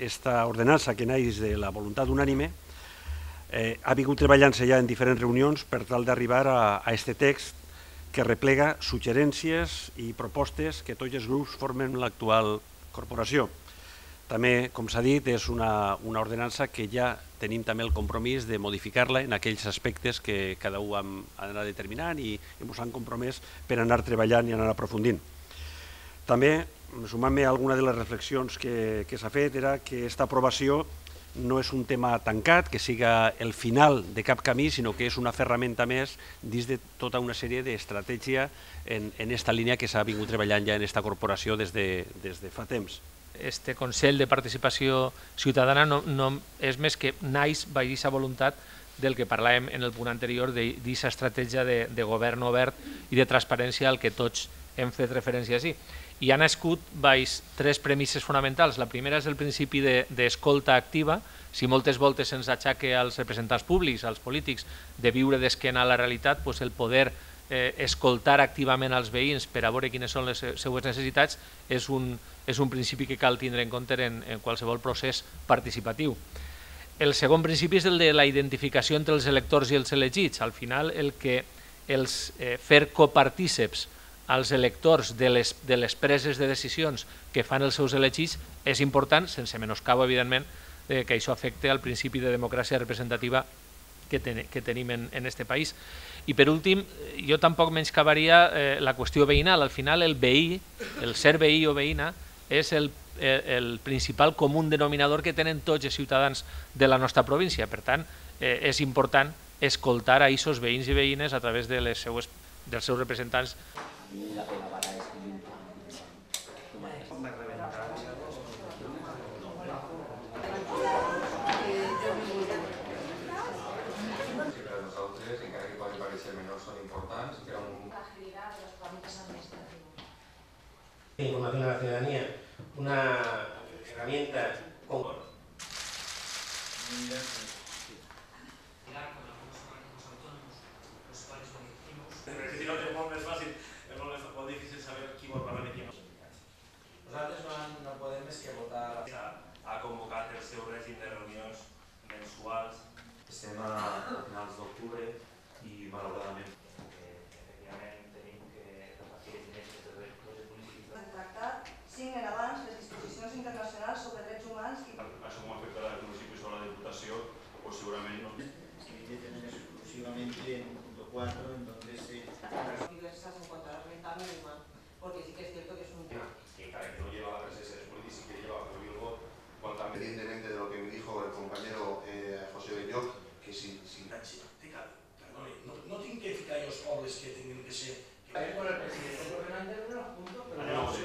esta ordenança que naix de la voluntat unànime ha vingut treballant-se ja en diferents reunions per tal d'arribar a aquest text que replega suggerències i propostes que tots els grups formen l'actual corporació. També, com s'ha dit, és una ordenança que ja tenim també el compromís de modificar-la en aquells aspectes que cada un hem d'anar determinant i ens han compromès per anar treballant i anar aprofundint. També, sumant-me a alguna de les reflexions que s'ha fet, era que aquesta aprovació no és un tema tancat, que siga el final de cap camí, sinó que és una ferramenta més dins de tota una sèrie d'estratègia en aquesta línia que s'ha vingut treballant ja en aquesta corporació des de fa temps. Este Consell de Participació Ciutadana no és més que naix per aquesta voluntat del que parlàvem en el punt anterior, d'aquesta estratègia de govern obert i de transparència al que tots hem fet referència així. I ha nascut baix tres premisses fonamentals. La primera és el principi d'escolta activa. Si moltes voltes ens aixaca als representants públics, als polítics, de viure d'esquena a la realitat, el poder escoltar activament els veïns per a veure quines són les seues necessitats és un principi que cal tindre en compte en qualsevol procés participatiu. El segon principi és el de la identificació entre els electors i els elegits. Al final, el que els fer copartíceps als electors de les preses de decisions que fan els seus elegits és important, sense menoscabo, evidentment, que això afecti al principi de democràcia representativa que tenim en este país. I per últim, jo tampoc menyscabaria la qüestió veïnal. Al final, el veí, el ser veí o veïna, és el principal comú denominador que tenen tots els ciutadans de la nostra província. Per tant, és important escoltar a aquests veïns i veïnes a través dels seus representants. Nosaltres, encara que poden parecer menors, són importants. Información a la ciudadanía, una herramienta con... a convocar el seu règim de reunions mensuals. Estem a finals d'octubre i, malauradament, efectivament tenim que repartir els diners que els projectes polítics han tractat, signen abans les disposicions internacionals sobre drets humans i... Això m'ho afectarà al municipi sobre la Diputació, o segurament no. Se limiten exclusivamente en 1.4, en donde se... ...diversas en cuanto a la renta mínima, porque sí que es cierto que es un... ...que para que no lleva la presencia de los políticos y que lleva a prohibir el voto. Independientemente de lo que me dijo el compañero José Belloc, que si... No tienen que ficar los pobres que tienen que ser... Con el presidente Fernández no lo junto, pero...